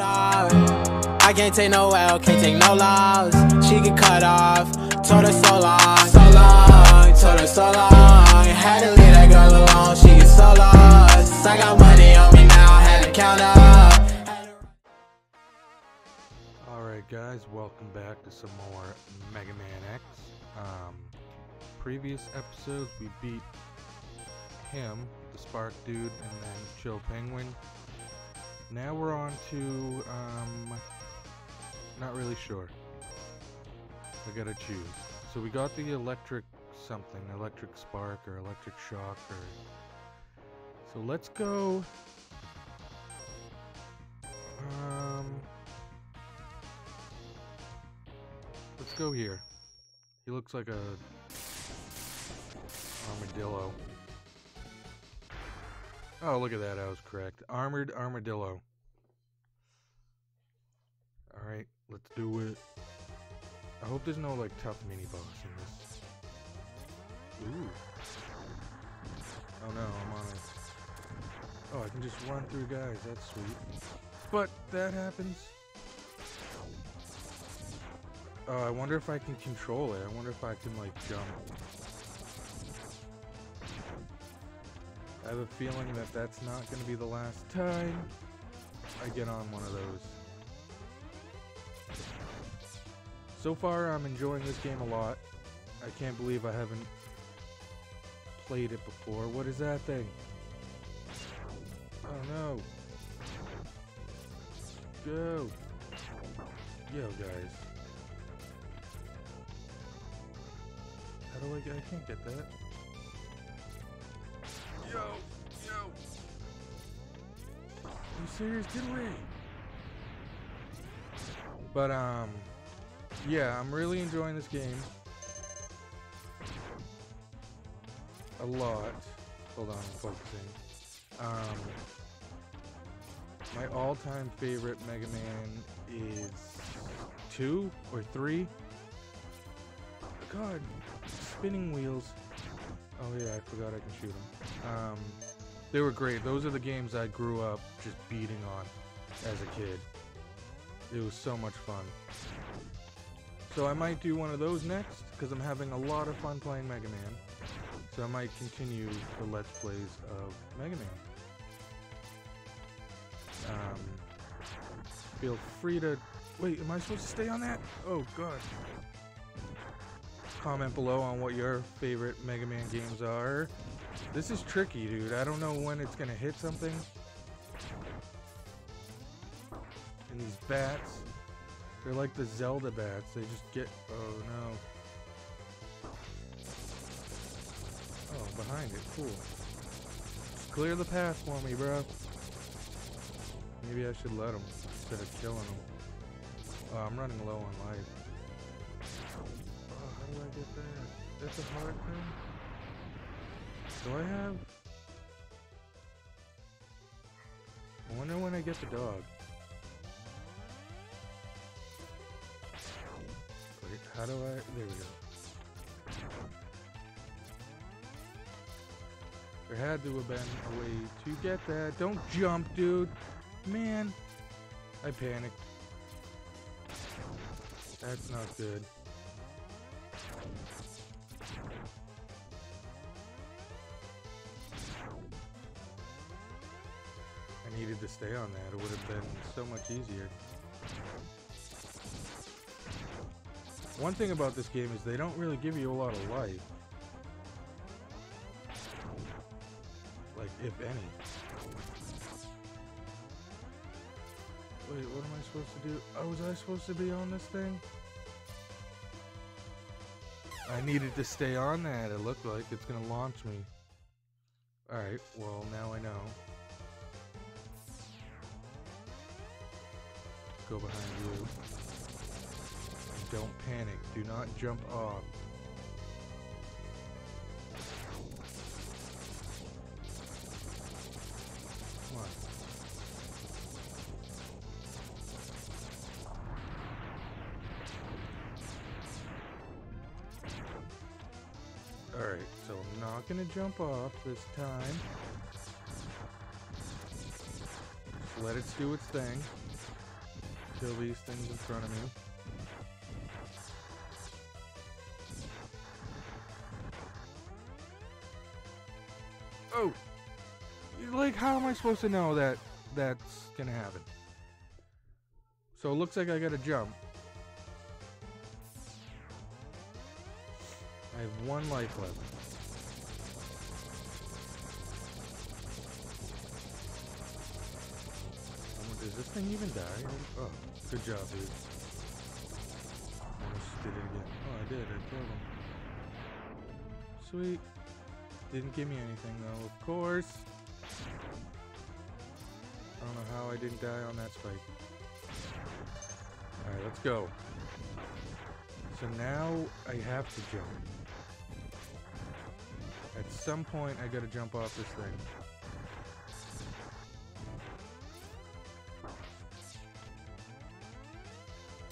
hold off. I can't take no L, can't take no loss. She get cut off, told her so long, so long, told her so long. Had to leave that girl alone, she get so lost. I got money on me now, had to count up. Alright guys, welcome back to some more Mega Man X. Previous episodes we beat him, the Spark Dude, and then Chill Penguin. Now we're on to, not really sure. I gotta choose. So we got the electric something, electric spark or electric shock or... So let's go... Let's go here. He looks like a... armadillo. Oh, look at that, I was correct. Armored Armadillo. Alright, let's do it. I hope there's no, like, tough mini-boss in this. Ooh. Oh no, I'm on it. Oh, I can just run through guys, that's sweet. But that happens. Oh, I wonder if I can control it. I wonder if I can, like, jump. I have a feeling that that's not going to be the last time I get on one of those. So far, I'm enjoying this game a lot. I can't believe I haven't played it before. What is that thing? Oh no. Go. Yo, guys. How do I get... I can't get that. Yo! Yo! Are you serious? Did we? But, yeah, I'm really enjoying this game. A lot. Hold on, I'm focusing. My all-time favorite Mega Man is 2 or 3. God, spinning wheels. Oh yeah, I forgot I can shoot them. They were great. Those are the games I grew up just beating on as a kid. It was so much fun. So I might do one of those next, because I'm having a lot of fun playing Mega Man. So I might continue the Let's Plays of Mega Man. Feel free to... Wait, am I supposed to stay on that? Oh god. Comment below on what your favorite Mega Man games are. This is tricky, dude. I don't know when it's gonna hit something. And these bats, they're like the Zelda bats. They just get... Oh no. Oh, behind it. Cool. Clear the path for me, bro. Maybe I should let them instead of killing them. Oh, I'm running low on life. How do I get that? That's a hard thing. Do I have... I wonder when I get the dog. Wait, how do I... There we go. There had to have been a way to get that. Don't jump, dude. Man. I panicked. That's not good. I needed to stay on that. It would have been so much easier. One thing about this game is they don't really give you a lot of life. Like, if any. Wait, what am I supposed to do? Oh, was I supposed to be on this thing? I needed to stay on that. It looked like it's gonna launch me. Alright, well, now I know. Go behind you. And don't panic. Do not jump off. Come on. Alright, so I'm not gonna jump off this time. Just let it do its thing. kill these things in front of me. Oh! Like, how am I supposed to know that that's gonna happen? So it looks like I gotta jump. I have one life left. Does this thing even die? Oh, good job, dude. I almost did it again. Oh, I did. I killed him. Sweet. Didn't give me anything, though, of course. I don't know how I didn't die on that spike. Alright, let's go. So now I have to jump. At some point, I gotta jump off this thing.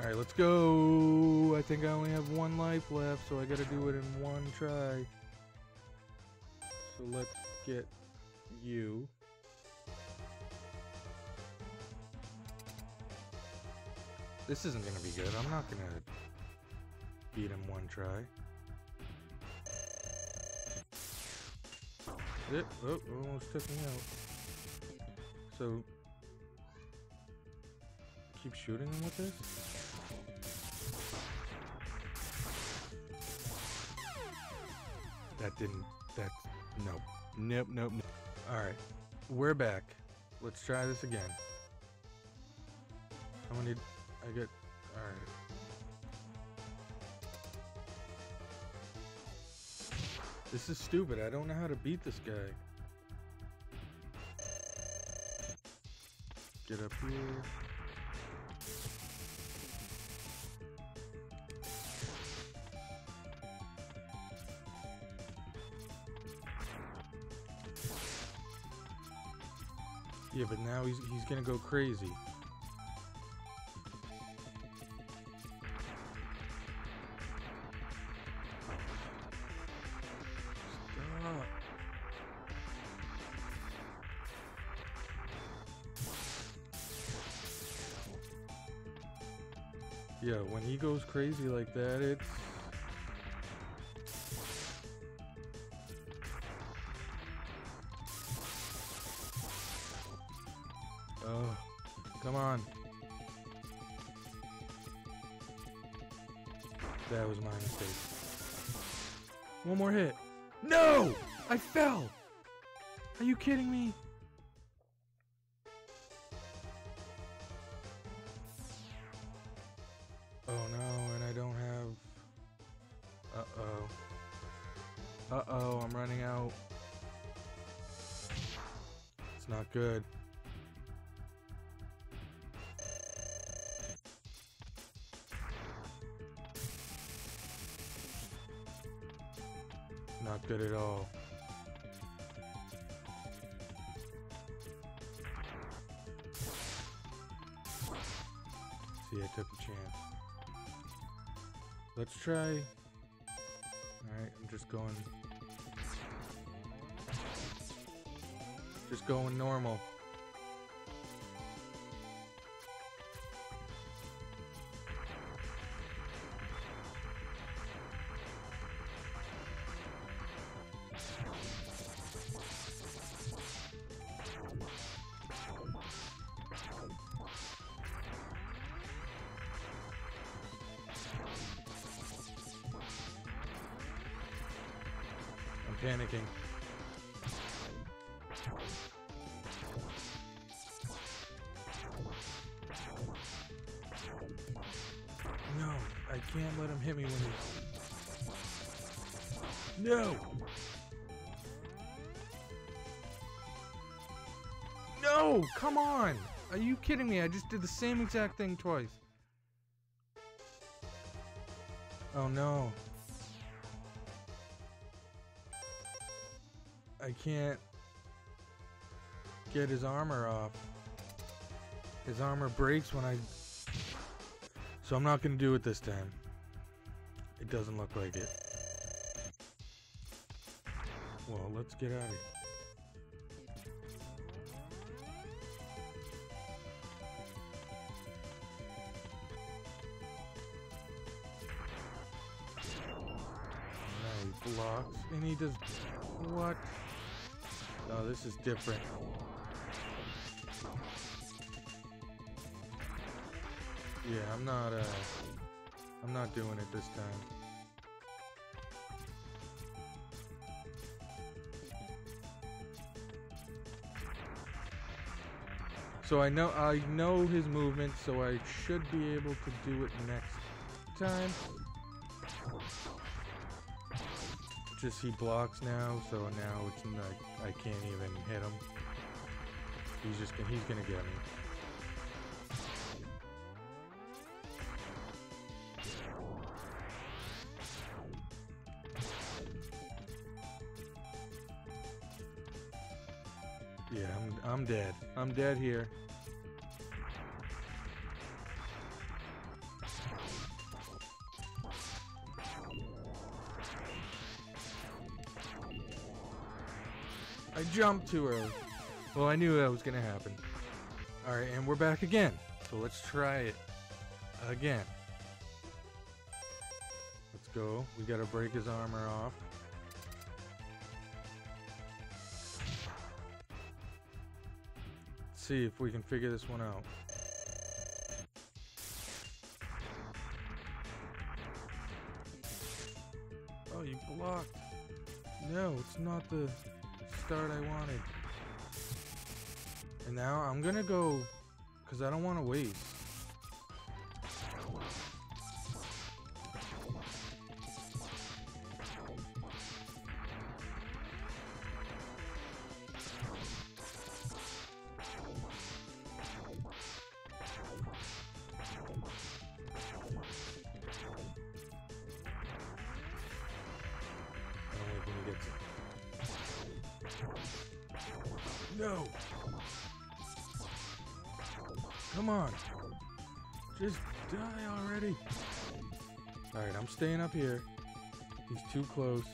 Alright, let's go! I think I only have one life left, so I gotta do it in one try. So let's get you. This isn't gonna be good. I'm not gonna beat him one try. It, oh, it almost took me out. So, keep shooting him with this? That didn't, that, nope. Nope, nope, nope. Alright, we're back. Let's try this again. I'm gonna need, I get, alright. This is stupid, I don't know how to beat this guy. Get up here. Yeah, but now he's gonna go crazy. Stop. Yeah, when he goes crazy like that, it's... Oh, come on. That was my mistake. One more hit. No! I fell! Are you kidding me? Oh no, and I don't have... Uh-oh. Uh-oh, I'm running out. It's not good. Not good at all. See, I took a chance. Let's try. Alright, I'm just going. Just going normal. Panicking. No, I can't let him hit me when he... No! No! Come on! Are you kidding me? I just did the same exact thing twice. Oh no. I can't get his armor off. His armor breaks when I... So I'm not going to do it this time. It doesn't look like it. Well, let's get out of here. box, and he does what? No, this is different. Yeah, I'm not doing it this time. So I know his movement, so I should be able to do it next time. Just he blocks now, so now it's like I can't even hit him. He's gonna get me. Yeah, I'm dead. I'm dead here. I jumped too early. Well, I knew that was gonna happen. Alright, and we're back again. So let's try it again. Let's go. We gotta break his armor off. See if we can figure this one out. Oh, you blocked. No, it's not the start I wanted. And now I'm gonna go, because I don't want to waste. No! Come on! Just die already! Alright, I'm staying up here. He's too close.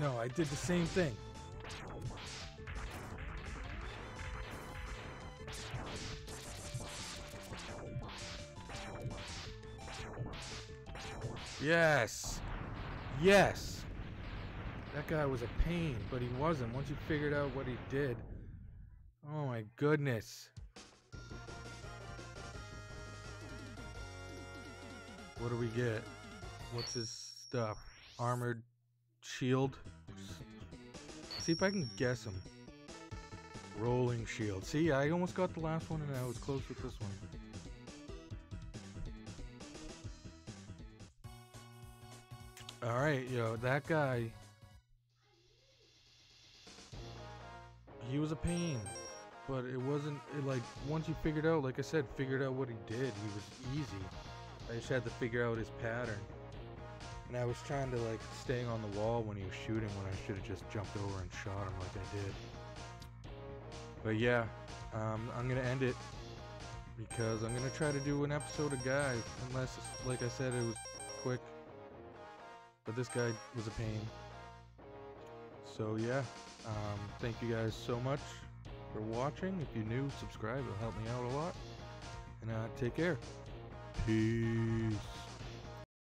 No, I did the same thing. Yes! Yes! That guy was a pain, but he wasn't. Once you figured out what he did. Oh my goodness. What do we get? What's his stuff? Armored shield? See if I can guess him. Rolling shield. See, I almost got the last one and I was close with this one. Alright, yo, that guy, he was a pain, but it wasn't, like, once you figured out, like I said, figured out what he did, he was easy. I just had to figure out his pattern, and I was trying to, like, staying on the wall when he was shooting when I should have just jumped over and shot him like I did. But yeah, I'm gonna end it, because I'm gonna try to do an episode of Guy, unless, like I said, it was quick. But this guy was a pain. So yeah, thank you guys so much for watching. If you're new, subscribe, it'll help me out a lot. And take care. Peace.